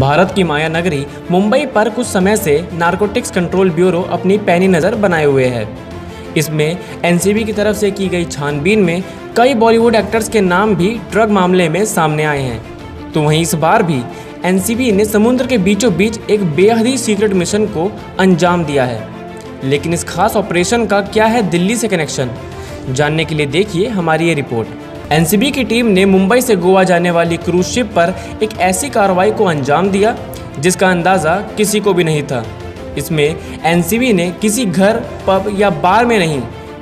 भारत की माया नगरी मुंबई पर कुछ समय से नारकोटिक्स कंट्रोल ब्यूरो अपनी पैनी नज़र बनाए हुए है। इसमें एनसीबी की तरफ से की गई छानबीन में कई बॉलीवुड एक्टर्स के नाम भी ड्रग मामले में सामने आए हैं। तो वहीं इस बार भी एनसीबी ने समुद्र के बीचों बीच एक बेहद ही सीक्रेट मिशन को अंजाम दिया है। लेकिन इस खास ऑपरेशन का क्या है दिल्ली से कनेक्शन, जानने के लिए देखिए हमारी ये रिपोर्ट। एनसीबी की टीम ने मुंबई से गोवा जाने वाली क्रूज शिप पर एक ऐसी कार्रवाई को अंजाम दिया जिसका अंदाज़ा किसी को भी नहीं था। इसमें एनसीबी ने किसी घर, पब या बार में नहीं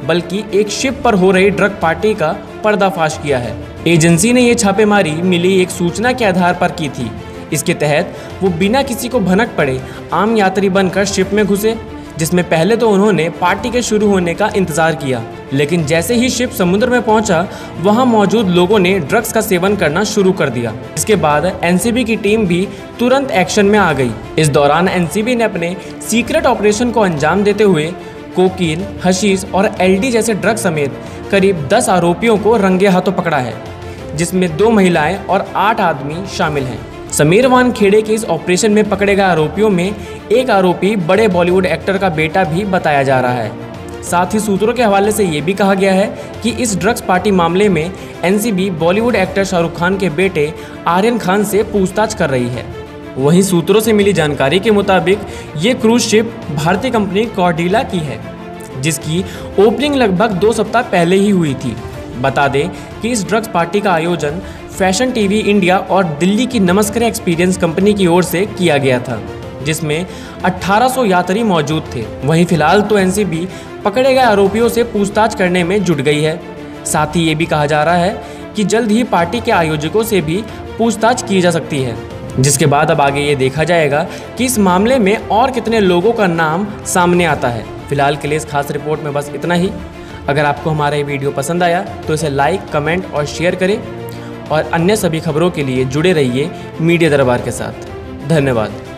बल्कि एक शिप पर हो रही ड्रग पार्टी का पर्दाफाश किया है। एजेंसी ने ये छापेमारी मिली एक सूचना के आधार पर की थी। इसके तहत वो बिना किसी को भनक पड़े आम यात्री बनकर शिप में घुसे, जिसमें पहले तो उन्होंने पार्टी के शुरू होने का इंतजार किया, लेकिन जैसे ही शिप समुद्र में पहुंचा वहां मौजूद लोगों ने ड्रग्स का सेवन करना शुरू कर दिया। इसके बाद एनसीबी की टीम भी तुरंत एक्शन में आ गई। इस दौरान एनसीबी ने अपने सीक्रेट ऑपरेशन को अंजाम देते हुए कोकीन, हशीश और एलडी जैसे ड्रग समेत करीब 10 आरोपियों को रंगे हाथों पकड़ा है, जिसमें 2 महिलाएं और 8 आदमी शामिल हैं। समीर वानखेड़े के इस ऑपरेशन में पकड़े गए आरोपियों में एक आरोपी बड़े बॉलीवुड एक्टर का बेटा भी बताया जा रहा है। साथ ही सूत्रों के हवाले से ये भी कहा गया है कि इस ड्रग्स पार्टी मामले में NCB Bollywood actor Shahrukh Khan के बेटे आर्यन खान से पूछताछ कर रही है। वहीं सूत्रों से मिली जानकारी के मुताबिक ये क्रूज शिप भारतीय कंपनी कॉर्डेलिया की है, जिसकी ओपनिंग लगभग 2 सप्ताह पहले ही हुई थी। बता दें कि इस ड्रग्स पार्टी का आयोजन फैशन टीवी इंडिया और दिल्ली की नमस्कार एक्सपीरियंस कंपनी की ओर से किया गया था, जिसमें 1800 यात्री मौजूद थे। वहीं फिलहाल तो एनसीबी पकड़े गए आरोपियों से पूछताछ करने में जुट गई है। साथ ही ये भी कहा जा रहा है कि जल्द ही पार्टी के आयोजकों से भी पूछताछ की जा सकती है, जिसके बाद अब आगे ये देखा जाएगा कि इस मामले में और कितने लोगों का नाम सामने आता है। फिलहाल के लिए इस खास रिपोर्ट में बस इतना ही। अगर आपको हमारा ये वीडियो पसंद आया तो इसे लाइक, कमेंट और शेयर करें और अन्य सभी खबरों के लिए जुड़े रहिए मीडिया दरबार के साथ। धन्यवाद।